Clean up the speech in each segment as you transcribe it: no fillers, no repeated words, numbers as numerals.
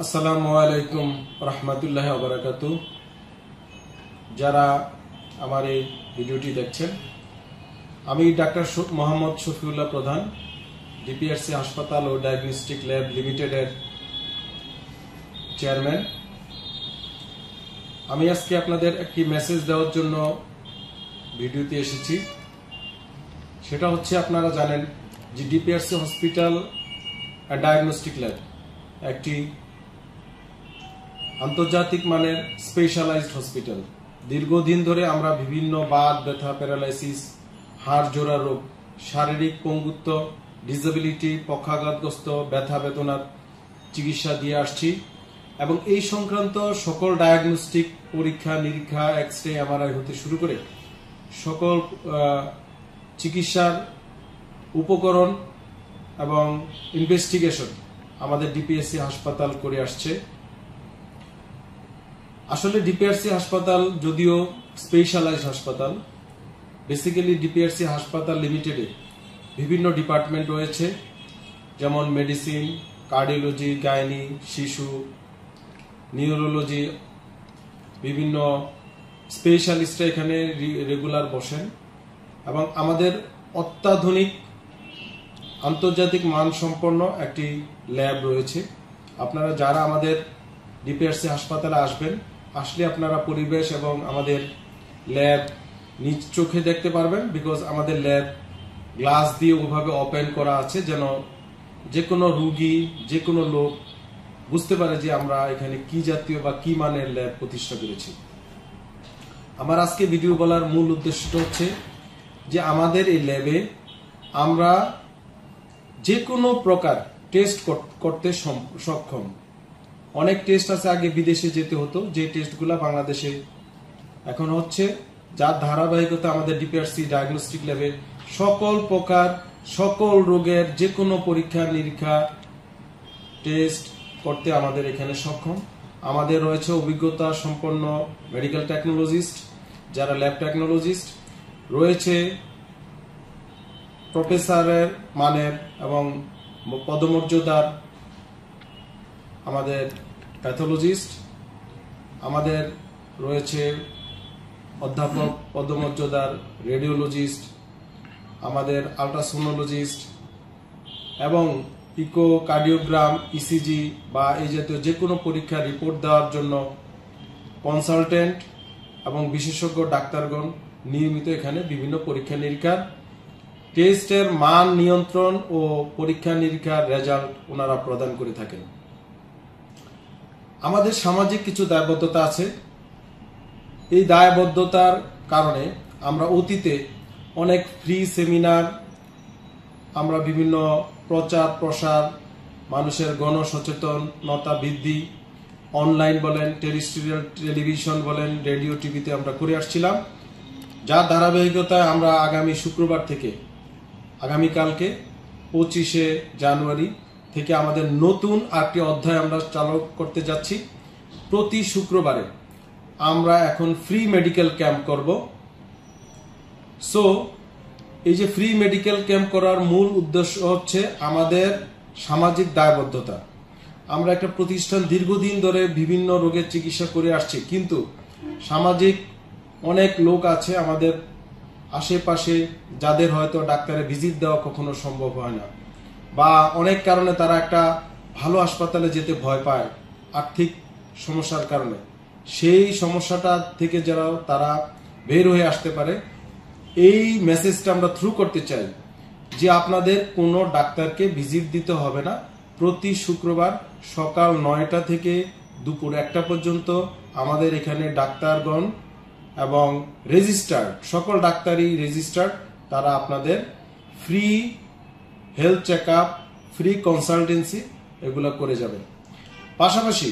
আসসালামুয়ালাইকুম রহমতুল্লাহ ওবারাকাতু। যারা আমার এই ভিডিওটি দেখছেন, আমি ডাক্তার মোহাম্মদ শফিউল্লাহ প্রধান, ডিপিআরসি হাসপাতাল ও ডায়াগনস্টিক ল্যাব লিমিটেডের চেয়ারম্যান। আমি আজকে আপনাদের একটি মেসেজ দেওয়ার জন্য ভিডিওতে এসেছি। সেটা হচ্ছে, আপনারা জানেন যে DPRC hospital and diagnostic lab একটি আন্তর্জাতিক মানের স্পেশালাইজড হসপিটাল। দীর্ঘদিন ধরে আমরা বিভিন্ন বাত, ব্যথা, প্যারালাইসিস, হাড় জোড়া রোগ, শারীরিক পঙ্গুত্ব, ডিসেবিলিটি, পক্ষাঘাতগ্রস্ত, ব্যথা বেদনার চিকিৎসা দিয়ে আসছি এবং এই সংক্রান্ত সকল ডায়াগনস্টিক পরীক্ষা নিরীক্ষা, এক্স রে, এমআরআই হতে শুরু করে সকল চিকিৎসার উপকরণ এবং ইনভেস্টিগেশন আমাদের ডিপিআরসি হাসপাতাল করে আসছে। আসলে ডিপিআরসি হাসপাতাল যদিও স্পেশালাইজড হাসপাতাল, বেসিক্যালি ডিপিআরসি হাসপাতাল লিমিটেডে বিভিন্ন ডিপার্টমেন্ট রয়েছে, যেমন মেডিসিন, কার্ডিওলজি, গাইনি, শিশু, নিউরোলজি, বিভিন্ন স্পেশালিস্টরা এখানে রেগুলার বসেন এবং আমাদের অত্যাধুনিক আন্তর্জাতিক মানসম্পন্ন একটি ল্যাব রয়েছে। আপনারা যারা আমাদের ডিপিআরসি হাসপাতালে আসবেন, আসলে আপনারা পরিবেশ এবং আমাদের ল্যাব নিজ চোখে দেখতে পারবেন, বিকজ আমাদের ল্যাব গ্লাস দিয়ে ওভাবে ওপেন করা আছে যেন যে কোনো রুগী, যে কোনো লোক বুঝতে পারে যে আমরা এখানে কি জাতীয় বা কি মানের ল্যাব প্রতিষ্ঠা করেছি। আমার আজকে ভিডিও বলার মূল উদ্দেশ্যটা হচ্ছে যে আমাদের এই ল্যাবে আমরা যে কোনো প্রকার টেস্ট করতে সক্ষম। অনেক টেস্ট আছে, আগে বিদেশে যেতে হতো, যে টেস্টগুলো বাংলাদেশে এখন হচ্ছে, যার ধারাবাহিকতা আমাদের ডিপিআরসি ডায়াগনস্টিক ল্যাবে সকল প্রকার সকল রোগের যে কোনো পরীক্ষা নিরীক্ষা টেস্ট করতে আমাদের এখানে সক্ষম। আমাদের রয়েছে অভিজ্ঞতা সম্পন্ন মেডিকেল টেকনোলজিস্ট, যারা ল্যাব টেকনোলজিস্ট রয়েছে, প্রফেসরের মানের এবং পদমর্যাদার আমাদের প্যাথোলজিস্ট, আমাদের রয়েছে অধ্যাপক পদমর্যাদার রেডিওলজিস্ট, আমাদের আলট্রাসোনোলজিস্ট এবং ইকোকার্ডিওগ্রাম, ইসিজি বা এই জাতীয় যে কোনো পরীক্ষার রিপোর্ট দেওয়ার জন্য কনসালটেন্ট এবং বিশেষজ্ঞ ডাক্তারগণ নিয়মিত এখানে বিভিন্ন পরীক্ষা নিরীক্ষার টেস্টের মান নিয়ন্ত্রণ ও পরীক্ষা নিরীক্ষার রেজাল্ট ওনারা প্রদান করে থাকেন। আমাদের সামাজিক কিছু দায়বদ্ধতা আছে। এই দায়বদ্ধতার কারণে আমরা অতীতে অনেক ফ্রি সেমিনার, আমরা বিভিন্ন প্রচার প্রসার, মানুষের গণসচেতনতা বৃদ্ধি, অনলাইন বলেন, টেরিস্ট্রিয়াল টেলিভিশন বলেন, রেডিও, টিভিতে আমরা করে আসছিলাম, যার ধারাবাহিকতায় আমরা আগামী শুক্রবার থেকে আগামীকালকে 25শে জানুয়ারি থেকে আমাদের নতুন আরেকটি অধ্যায় আমরা চালু করতে যাচ্ছি। প্রতি শুক্রবারে আমরা এখন ফ্রি মেডিকেল ক্যাম্প করব। সো এই যে ফ্রি মেডিকেল ক্যাম্প করার মূল উদ্দেশ্য হচ্ছে আমাদের সামাজিক দায়বদ্ধতা। আমরা একটা প্রতিষ্ঠান দীর্ঘদিন ধরে বিভিন্ন রোগের চিকিৎসা করে আসছে, কিন্তু সামাজিক অনেক লোক আছে আমাদের আশেপাশে যাদের হয়তো ডাক্তারে ভিজিট দেওয়া কখনো সম্ভব হয় না, বা অনেক কারণে তারা একটা ভালো হাসপাতালে যেতে ভয় পায় আর্থিক সমস্যার কারণে। সেই সমস্যাটা থেকে যারা তারা বের হয়ে আসতে পারে, এই মেসেজটা আমরা থ্রু করতে চাই যে আপনাদের কোনো ডাক্তারকে ভিজিট দিতে হবে না। প্রতি শুক্রবার সকাল 9টা থেকে দুপুর 1টা পর্যন্ত আমাদের এখানে ডাক্তারগণ এবং রেজিস্টার্ড সকল ডাক্তারই রেজিস্টার্ড, তারা আপনাদের free health check up, free consultancy এগুলো করে যাবে। পাশাপাশি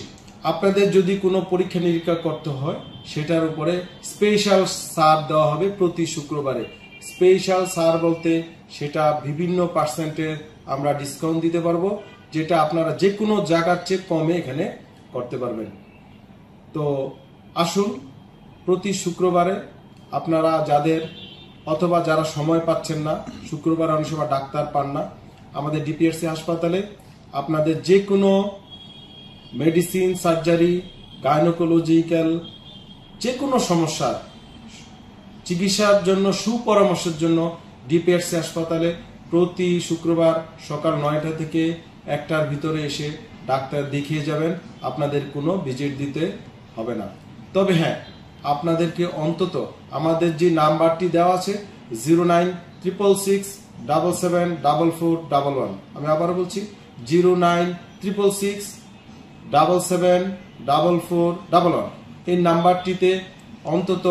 আপনাদের যদি কোনো পরীক্ষা নিরীক্ষা করতে হয়, সেটার উপরে স্পেশাল সার দেওয়া হবে প্রতি শুক্রবারে। স্পেশাল সার বলতে সেটা বিভিন্ন পার্সেন্টেজ আমরা ডিসকাউন্ট দিতে পারবো, যেটা আপনারা যে কোনো জায়গার চেয়ে কমে এখানে করতে পারবেন। তো আসুন, প্রতি শুক্রবারে আপনারা যাদের অথবা যারা সময় পাচ্ছেন না, শুক্রবার অনেক সময় ডাক্তার পান না, আমাদের ডিপিআরসি হাসপাতালে আপনাদের যে কোনো मेडिसिन सर्जारी गायनोकोलॉजिकल जेकोनो समस्या चिकित्सार जन्य सुपरामर्शेर जन्य ডিপিআরসি হাসপাতালে প্রতি শুক্রবার সকাল ৯টা থেকে ১টার ভিতরে এসে ডাক্তার দেখিয়ে যাবেন। আপনাদের কোনো ভিজিট দিতে হবে না। তবে হ্যাঁ, আপনাদেরকে অন্তত আমাদের যে নাম্বারটি দেওয়া আছে 0966674411, আমি আবার বলছি 0966674411, এই নাম্বারটিতে অন্তত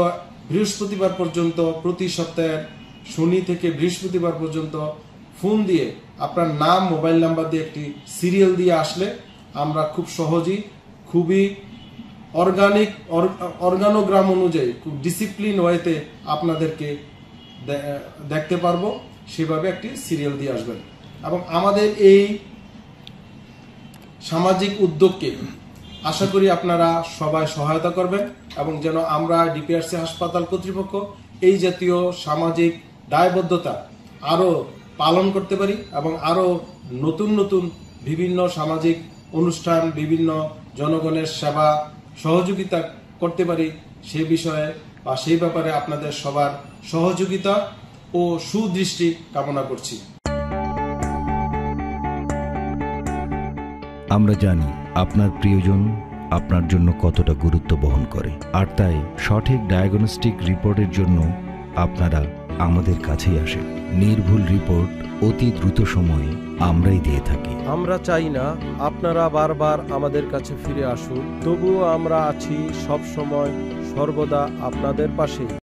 বৃহস্পতিবার পর্যন্ত প্রতি সপ্তাহে শনি থেকে বৃহস্পতিবার পর্যন্ত ফোন দিয়ে আপনার নাম মোবাইল নাম্বার দিয়ে একটি সিরিয়াল দিয়ে আসলে আমরা খুব সহজেই খুবই অর্গানিক অর্গানোগ্রাম অনুযায়ী খুব ডিসিপ্লিন ওয়েতে আপনাদেরকে দেখতে পারবো, সেভাবে একটি সিরিয়াল দিয়ে আসবেন। এবং আমাদের এই সামাজিক উদ্যোগকে আশা করি আপনারা সবাই সহায়তা করবেন এবং যেন আমরা ডিপিআরসি হাসপাতাল কর্তৃপক্ষ এই জাতীয় সামাজিক দায়বদ্ধতা আরো পালন করতে পারি এবং আরো নতুন নতুন বিভিন্ন সামাজিক অনুষ্ঠান বিভিন্ন জনগণের সেবা সহযোগিতা করতে পারি, সেই বিষয়ে বা সেই ব্যাপারে আপনাদের সবার সহযোগিতা ও সুদৃষ্টি কামনা করছি। আমরা জানি আপনার প্রিয়জন আপনার জন্য কতটা গুরুত্ব বহন করে, আর তাই সঠিক ডায়াগনস্টিক রিপোর্টের জন্য আপনারা আমাদের কাছেই আসেন। নির্ভুল রিপোর্ট অতি দ্রুত সময়ে আমরাই দিয়ে থাকি। আমরা চাই না আপনারা বারবার আমাদের কাছে ফিরে আসুন, তবুও আমরা আছি সব সময় সর্বদা আপনাদের পাশে।